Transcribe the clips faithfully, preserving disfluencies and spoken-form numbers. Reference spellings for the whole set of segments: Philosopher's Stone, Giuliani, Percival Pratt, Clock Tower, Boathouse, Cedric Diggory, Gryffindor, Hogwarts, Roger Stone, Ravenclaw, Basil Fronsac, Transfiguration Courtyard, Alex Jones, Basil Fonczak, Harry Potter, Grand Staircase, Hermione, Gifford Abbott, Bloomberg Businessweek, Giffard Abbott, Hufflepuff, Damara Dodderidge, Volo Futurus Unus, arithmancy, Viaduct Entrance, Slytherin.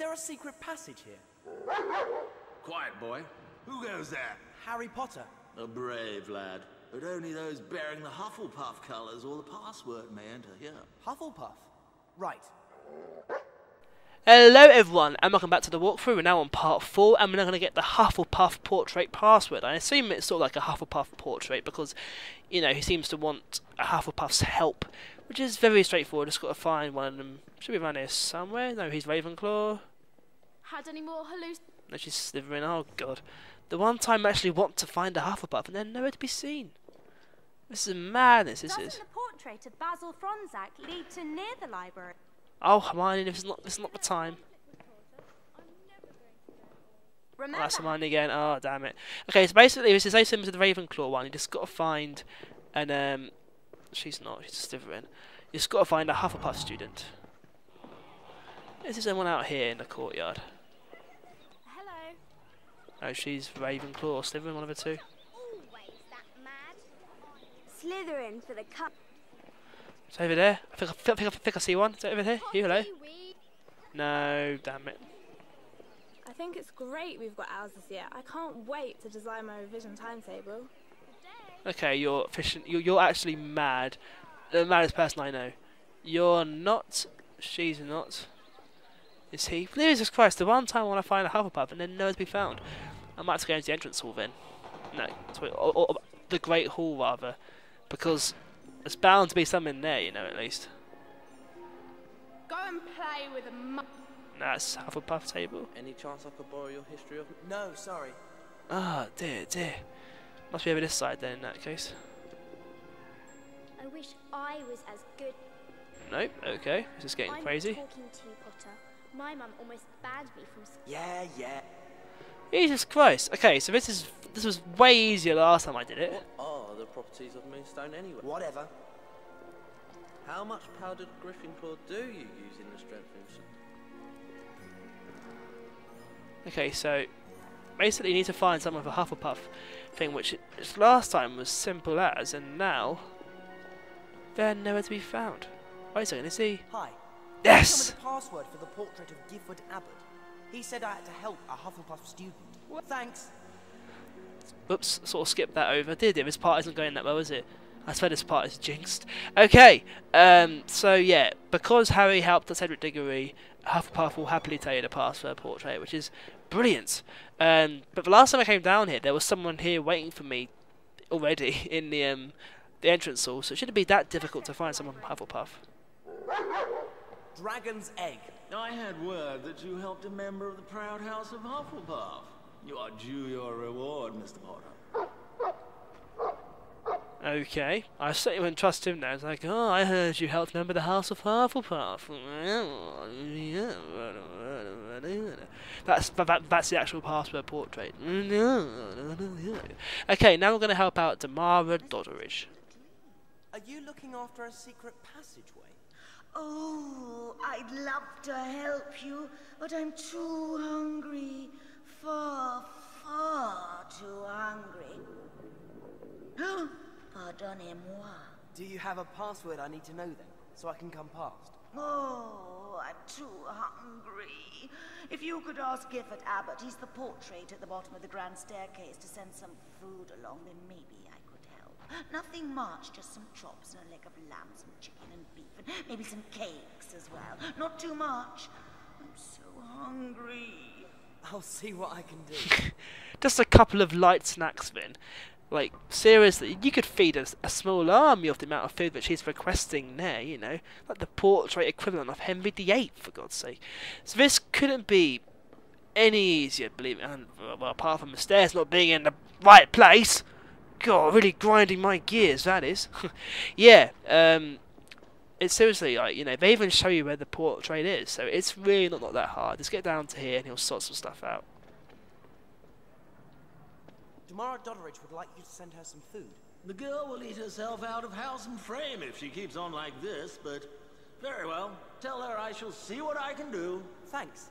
there a secret passage here? Quiet, boy. Who goes there? Harry Potter. A brave lad. But only those bearing the Hufflepuff colours or the password may enter here. Hufflepuff? Right. Hello everyone, and welcome back to the walkthrough. We're now on part four, and we're now going to get the Hufflepuff portrait password. I assume it's sort of like a Hufflepuff portrait, because, you know, he seems to want a Hufflepuff's help, which is very straightforward. Just got to find one of them. Should be around here somewhere. No, he's Ravenclaw. Had any more hallucinations? No, she's Slytherin. Oh god. The one time I actually want to find a Hufflepuff, and they're nowhere to be seen. This is madness, this is. Doesn't the portrait of Basil Fronsac lead to near the library? Oh, Hermione, this is not, this is not the time. Oh, that's Hermione again. Oh, damn it. Okay, so basically, this is very similar to the Ravenclaw one. You just got to find an... Um, she's not, she's Slytherin. You just got to find a Hufflepuff student. Is there someone out here in the courtyard? Hello. Oh, she's Ravenclaw or Slytherin, one of the two. Always that mad. Slytherin for the cup. It's over there. I think I, think, I, think, I, think I see one. Is it over here? You, hello? No, damn it. I think it's great we've got ours this year. I can't wait to design my revision timetable. Okay, you're efficient. You're, you're actually mad. The maddest person I know. You're not. She's not. Is he? Jesus Christ, the one time I want to find a Hufflepuff and then nowhere to be found. I might have to go into the entrance hall then. No, or, or, or the Great Hall rather. Because... there's bound to be something there, you know, at least. Go and play with a mu- That's Hufflepuff table. Any chance I could borrow your history of- No, sorry. Ah, oh, dear, dear. Must be over this side then, in that case. I wish I was as good- Nope, okay. This is getting I'm crazy. Talking to you, Potter. My mum almost banned me from school. Yeah, yeah. Jesus Christ. Okay, so this is- this was way easier last time I did it. What are the properties of Moonstone anyway? Whatever. How much powdered Gryffindor do you use in the strengthening? Okay, so basically you need to find some of a Hufflepuff thing, which it, last time was simple as, and now they're nowhere to be found. Wait a second, is he? Hi. Yes. The password for the portrait of Giffard Abbott. He said I had to help a Hufflepuff student. What? Thanks. Oops, sort of skipped that over. Dear dear, this part isn't going that well, is it? I swear this part is jinxed. Okay, um, so yeah, because Harry helped Cedric Diggory, Hufflepuff will happily tell you the password portrait, which is brilliant. Um, but the last time I came down here, there was someone here waiting for me already in the um, the entrance hall, so it shouldn't be that difficult to find someone from Hufflepuff. Dragon's Egg. I had word that you helped a member of the proud house of Hufflepuff. You are due your reward, Mister Potter. Okay, I certainly wouldn't trust him now. It's like, oh, I heard you helped remember the House of Hufflepuff. That's that, that's the actual password portrait. Okay, now we're going to help out Damara Dodderidge. Are you looking after a secret passageway? Oh, I'd love to help you, but I'm too hungry. Far, far too hungry. Pardonnez-moi. Do you have a password? I need to know then, so I can come past. Oh, I'm too hungry. If you could ask Gifford Abbott, he's the portrait at the bottom of the grand staircase, to send some food along, then maybe I could help. Nothing much, just some chops and a leg of lamb, some chicken and beef, and maybe some cakes as well. Not too much. I'm so hungry. I'll see what I can do. Just a couple of light snacks then. Like, seriously, you could feed us a, a small army of the amount of food that she's requesting there, you know. Like the portrait equivalent of Henry the Eighth, for God's sake. So this couldn't be any easier, believe it. And, well, apart from the stairs not being in the right place. God, really grinding my gears, that is. Yeah, um... it's seriously like, you know, they even show you where the portrait is, so it's really not, not that hard. Just get down to here and he'll sort some stuff out. Damara Dodderidge would like you to send her some food. The girl will eat herself out of house and frame if she keeps on like this, but very well. Tell her I shall see what I can do. Thanks.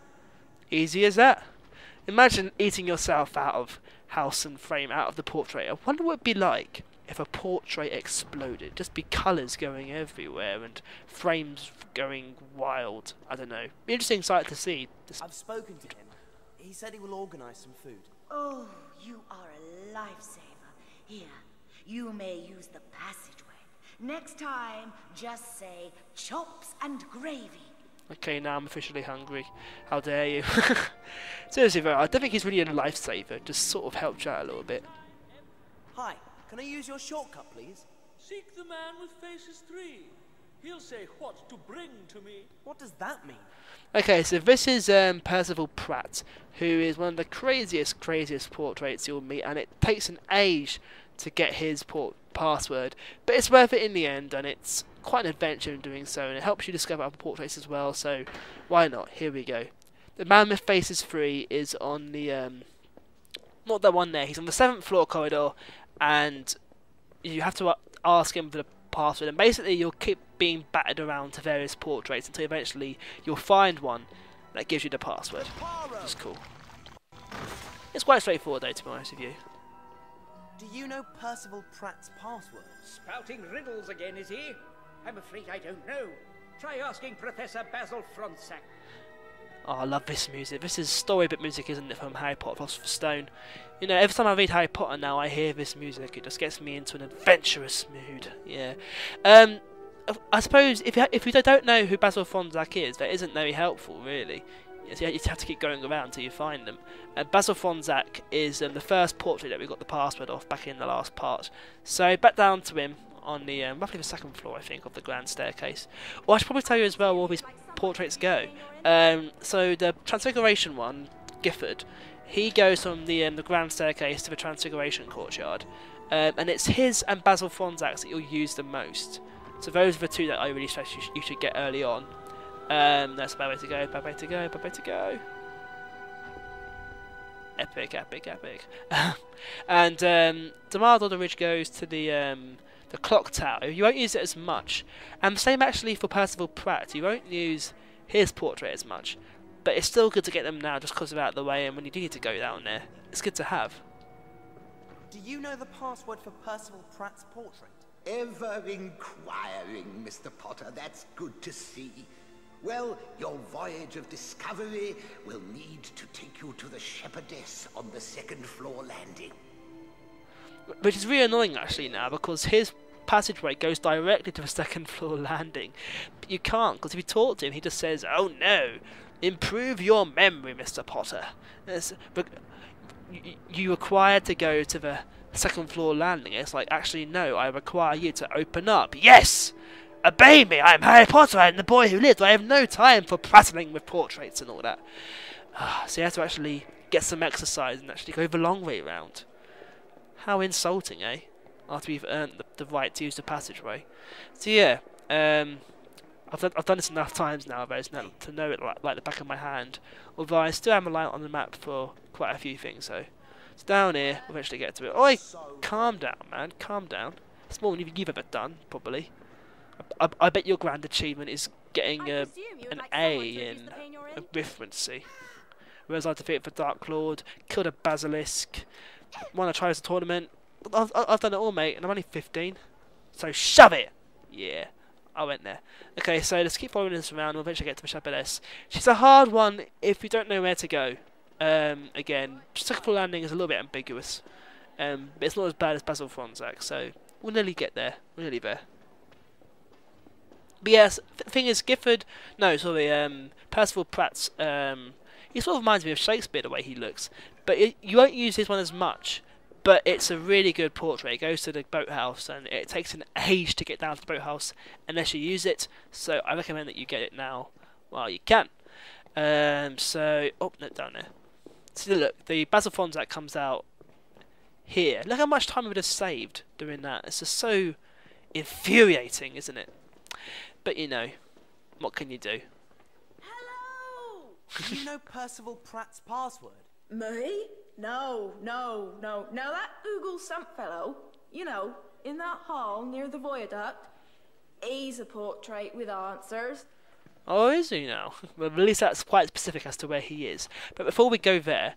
Easy as that. Imagine eating yourself out of house and frame, out of the portrait. I wonder what it'd be like. if a portrait exploded. Just be colours going everywhere and frames going wild. I don't know. Interesting sight to see. Just I've spoken to him. He said he will organise some food. Oh, you are a lifesaver. Here, you may use the passageway. Next time, just say chops and gravy. Okay, now I'm officially hungry. How dare you? Seriously, though, I don't think he's really a lifesaver. Just sort of helped you out a little bit. Hi, can I use your shortcut, please? Seek the man with faces three. He'll say what to bring to me. What does that mean? Okay, so this is um, Percival Pratt, who is one of the craziest, craziest portraits you'll meet, and it takes an age to get his port password, but it's worth it in the end, and it's quite an adventure in doing so, and it helps you discover other portraits as well, so why not? Here we go. The man with faces three is on the, um, not that one there, he's on the seventh floor corridor, and you have to ask him for the password, and basically you'll keep being battered around to various portraits until eventually you'll find one that gives you the password, which is cool. It's quite straightforward though, to be honest with you. Do you know Percival Pratt's password? Spouting riddles again, is he? I'm afraid I don't know. Try asking Professor Basil Fronsac. Oh, I love this music. This is storybook music, isn't it, from Harry Potter, Philosopher's Stone. You know, every time I read Harry Potter now, I hear this music. It just gets me into an adventurous mood. Yeah. Um, I suppose if you, if you don't know who Basil Fonczak is, that isn't very helpful, really. So you have to keep going around until you find them. Uh, Basil Fonczak is um, the first portrait that we got the password off back in the last part. So back down to him on the um, roughly the second floor, I think, of the grand staircase. Well, I should probably tell you as well where all these portraits go. Um, so the Transfiguration one, Gifford, he goes from the um, the grand staircase to the Transfiguration courtyard, um, and it's his and Basil Fonczak's that you'll use the most. So those are the two that I really stress you, sh you should get early on. Um, that's a bad way to go, bad way to go, bad way to go. Epic, epic, epic. And um, Damara Dodderidge goes to the um, the clock tower. You won't use it as much. And the same actually for Percival Pratt. You won't use his portrait as much. But it's still good to get them now just because they're out of the way. And when you do need to go down there, it's good to have. Do you know the password for Percival Pratt's portrait? Ever inquiring, Mister Potter. That's good to see. Well, your voyage of discovery will need to take you to the shepherdess on the second floor landing. Which is really annoying actually now, because his passageway goes directly to the second floor landing. But you can't, because if you talk to him, he just says, "Oh no, improve your memory, Mister Potter. You require to go to the second floor landing." It's like, actually no, I require you to open up. Yes! Obey me! I am Harry Potter, I am the boy who lived, I have no time for prattling with portraits and all that. So you have to actually get some exercise and actually go the long way round. How insulting, eh? After we've earned the, the right to use the passageway. So yeah, um, I've, done, I've done this enough times now, though, to know it like, like the back of my hand. Although I still am reliant on the map for quite a few things, so. It's down here, we'll eventually get to it. Oi! Calm down, man, calm down. It's more than you've ever done, probably. I, I bet your grand achievement is getting uh, an like A in arithmancy. Whereas I defeated the Dark Lord, killed a basilisk, won a tries tournament. I've, I've done it all, mate, and I'm only fifteen. So shove it! Yeah, I went there. Okay, so let's keep following this around. We'll eventually get to the shepherdess. She's a hard one if you don't know where to go. Um, again, second floor landing is a little bit ambiguous. Um, but it's not as bad as Basil Fronsac, so we'll nearly get there. We're nearly there. But yes, the thing is, Gifford, no, sorry, um, Percival Pratt's, um, he sort of reminds me of Shakespeare the way he looks, but it, you won't use this one as much, but it's a really good portrait. It goes to the boathouse, and it takes an age to get down to the boathouse unless you use it, so I recommend that you get it now while you can. Um, so, oh, no, down there. So look, the Basil Fonczak comes out here. Look how much time we would have saved doing that. It's just so infuriating, isn't it? But you know, what can you do? Hello! Do you know Percival Pratt's password? Me? No, no, no. Now that Google Stump fellow, you know, in that hall near the viaduct, he's a portrait with answers. Oh, is he now? Well, at least that's quite specific as to where he is. But before we go there,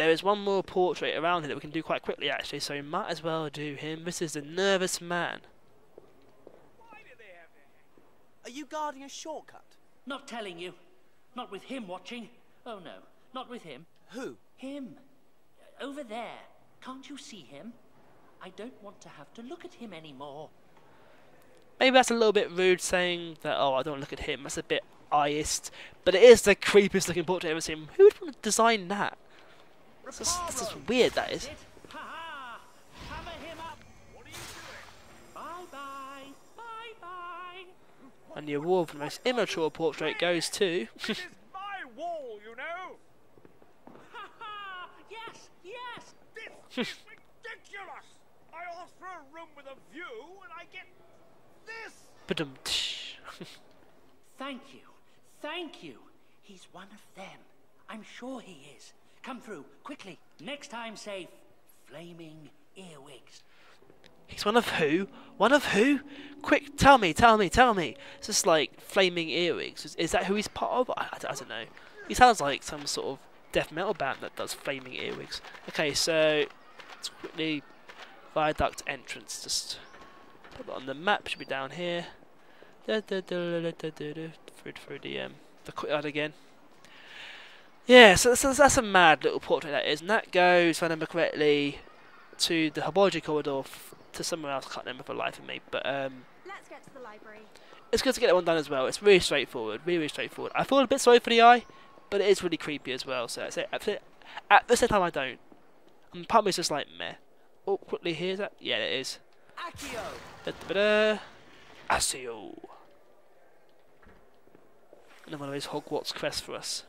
There is one more portrait around here that we can do quite quickly, actually, so we might as well do him. This is the nervous man. Why do they have it? Are you guarding a shortcut? Not telling you. Not with him watching. Oh, no. Not with him. Who? Him. Over there. Can't you see him? I don't want to have to look at him anymore. Maybe that's a little bit rude, saying that, oh, I don't look at him. That's a bit eye-ist. But it is the creepiest looking portrait I've ever seen. Who would want to design that? That's just, that's just weird, that is. Ha-ha! Hammer him up! What are you doing? Bye-bye! Bye-bye! And the award for the most immature portrait goes to... This is my wall, you know! Ha-ha! Yes! Yes! This is ridiculous! I asked for a room with a view, and I get... This. Thank you. Thank you. He's one of them. I'm sure he is. Come through, quickly. Next time, say flaming earwigs. He's one of who? One of who? Quick, tell me, tell me, tell me. It's just like flaming earwigs. Is, is that who he's part of? I, I, I don't know. He sounds like some sort of death metal band that does flaming earwigs. Okay, so let's quickly viaduct entrance. Just... But on the map should be down here. Da, da, da, da, da, da, da. Through, through the um the courtyard again. Yeah, so, so that's a mad little portrait that is, and that goes, if I remember correctly, to the herbology corridor f to somewhere else. I can't remember for the life of me, but um. Let's get to the library. It's good to get that one done as well. It's really straightforward, really, really straightforward. I feel a bit sorry for the eye, but it is really creepy as well. So at the, at the same time, I don't. And part of me is just like meh. Oh, quickly here is that? Yeah, it is. Accio. Da, da, da, da. Accio. Another one of those Hogwarts quests for us.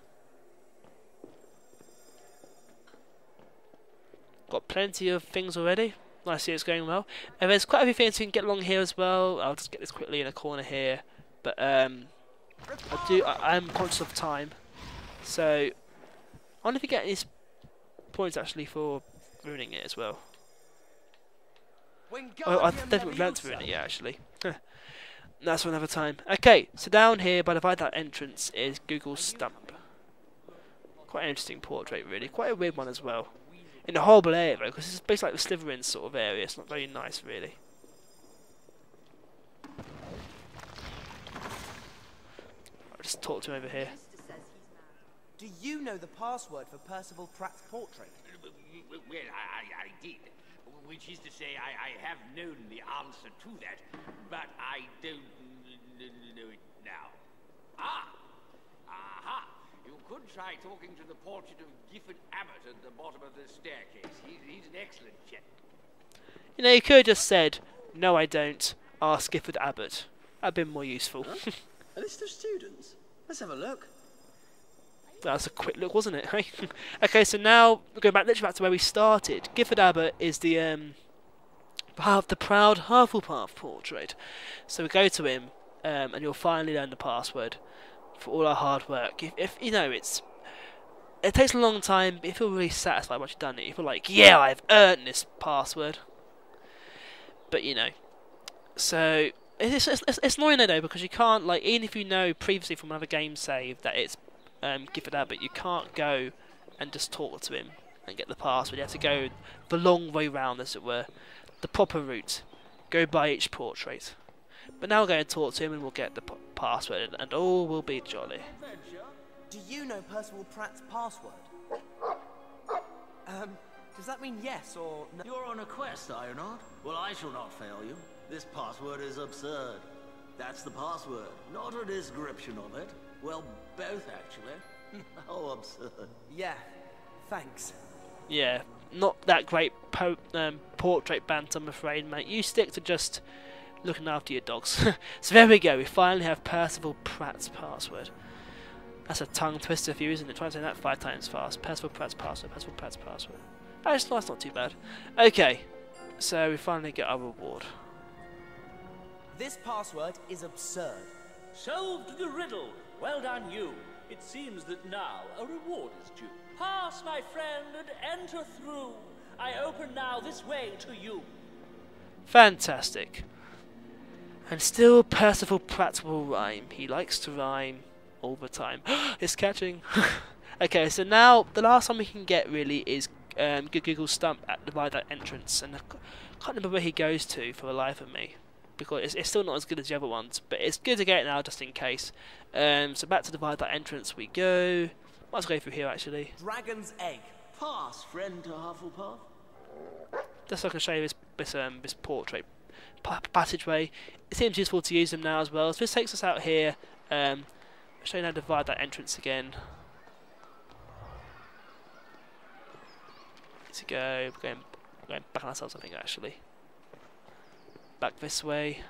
Got plenty of things already. I see it's going well. And there's quite a few things we can get along here as well. I'll just get this quickly in a corner here. But um, I do. I am conscious of time, so I wonder if you get any points actually for ruining it as well. Oh, I definitely planned to ruin it, yeah, actually. That's for another time. Okay, so down here by the viaduct entrance is Google Stump. Quite an interesting portrait, really. Quite a weird one as well. In the horrible area, though, because it's basically like the Slytherin sort of area. It's not very nice, really. I'll just talk to him over here. Do you know the password for Percival Pratt's portrait? Well, I, I did. Which is to say, I, I have known the answer to that, but I don't know it now. Ah! Aha! You could try talking to the portrait of Giffard Abbott at the bottom of the staircase. He's, he's an excellent chap. You know, you could have just said, no, I don't. Ask Giffard Abbott. That'd been more useful. Huh? A list of students? Let's have a look. That was a quick look, wasn't it? Okay, so now we're going back literally back to where we started. Giffard Abbott is the um half the proud Hufflepuff portrait. So we go to him, um, and you'll finally learn the password for all our hard work. If, if you know, it's it takes a long time, but you feel really satisfied once you've done it. You feel like, yeah, I've earned this password. But you know, so it's it's, it's, it's annoying though, because you can't, like, even if you know previously from another game save that it's Um, Giffard Abbott, you can't go and just talk to him and get the password. You have to go the long way round, as it were, the proper route. Go by each portrait. But now we'll go and talk to him, and we'll get the p password, and, and all will be jolly. Do you know Percival Pratt's password? Um, does that mean yes or no? You're on a quest, are you not? Well, I shall not fail you. This password is absurd. That's the password, not a description of it. Well, both, actually. How absurd. Yeah, thanks. Yeah, not that great po um, portrait banter, I'm afraid, mate. You stick to just looking after your dogs. So there we go, we finally have Percival Pratt's password. That's a tongue twister for you, isn't it? Try to say that five times fast. Percival Pratt's password, Percival Pratt's password. That's not, that's not too bad. Okay, so we finally get our reward. This password is absurd. Solved the riddle. Well done, you. It seems that now a reward is due. Pass, my friend, and enter through. I open now this way to you. Fantastic. And still Percival Pratt will rhyme. He likes to rhyme all the time. It's catching. Okay, so now the last one we can get really is um, Google Stump at the by that entrance, and I can't remember where he goes to for the life of me, because it's, it's still not as good as the other ones, but it's good to get it now just in case. Um, so back to the by that entrance we go. Let's go through here actually. Dragon's egg, pass friend to Hufflepuff. Just so I can show you this this, um, this portrait passageway. It seems useful to use them now as well. So this takes us out here. Um, I'll show you how to divide that entrance again. To go, we're going, we're going back on ourselves, I think actually. Back this way.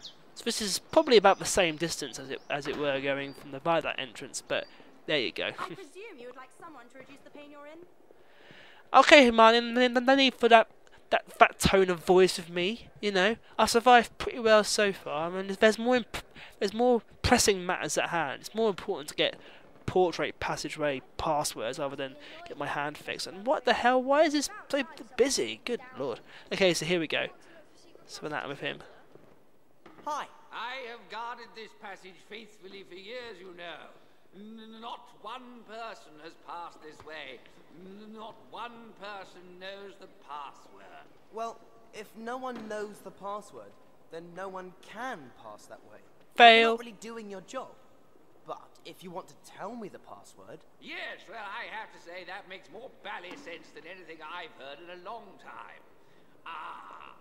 So this is probably about the same distance as it as it were going from the by that entrance, but there you go. I presume you would like someone to reduce the pain you're in. Okay, Hermione, no need for that that fat tone of voice with me. You know, I survived pretty well so far. I mean, there's more imp there's more pressing matters at hand. It's more important to get portrait passageway passwords rather than get my hand fixed. And what the hell? Why is this so busy? Good lord. Okay, so here we go. So we're that with him. Hi. I have guarded this passage faithfully for years, you know. Not one person has passed this way. Not one person knows the password. Well, if no one knows the password, then no one can pass that way. Fail. You're not really doing your job. But if you want to tell me the password... Yes, well, I have to say that makes more bally sense than anything I've heard in a long time. Ah,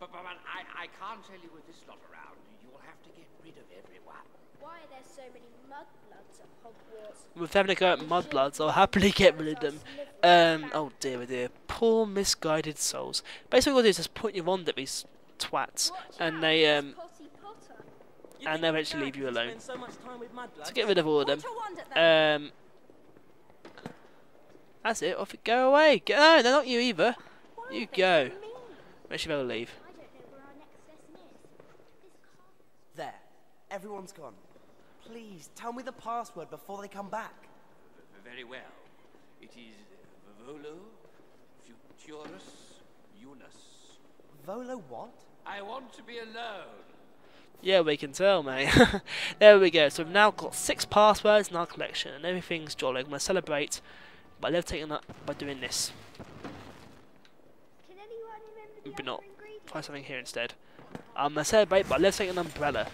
but, but, but I, I can't tell you with this lot around. You'll have to get rid of everyone. Why are there so many mudbloods at Hogwarts? With having a go at mudbloods, I'll happily get rid of them. Um, oh dear, oh dear. Poor misguided souls. Basically what I'll do is just point your wand at these twats, and they, um... and they'll actually leave you alone. So get rid of all of them. Um, that's it, off it, go away! Go, no, they're not you either. You go. Make sure they'll leave. There. Everyone's gone. Please, tell me the password before they come back. Very well. It is Volo Futurus Unus. Volo what? I want to be alone. Yeah, we can tell, mate. There we go. So we've now got six passwords in our collection, and everything's jolly. I'm going to celebrate by levitating up by doing this. Can anyone remember the Maybe not. Try something here instead. I'm going to celebrate by levitating an umbrella.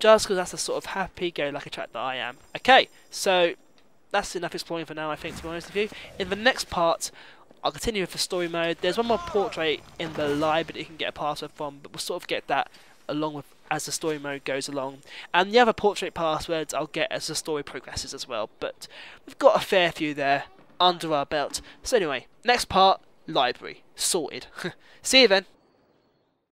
Just because that's the sort of happy-go-lucky chap that I am. Okay, so that's enough exploring for now, I think, to be honest with you. In the next part, I'll continue with the story mode. There's one more portrait in the library that you can get a password from, but we'll sort of get that along with as the story mode goes along. And the other portrait passwords I'll get as the story progresses as well. But we've got a fair few there under our belt. So anyway, next part, library. Sorted. See you then.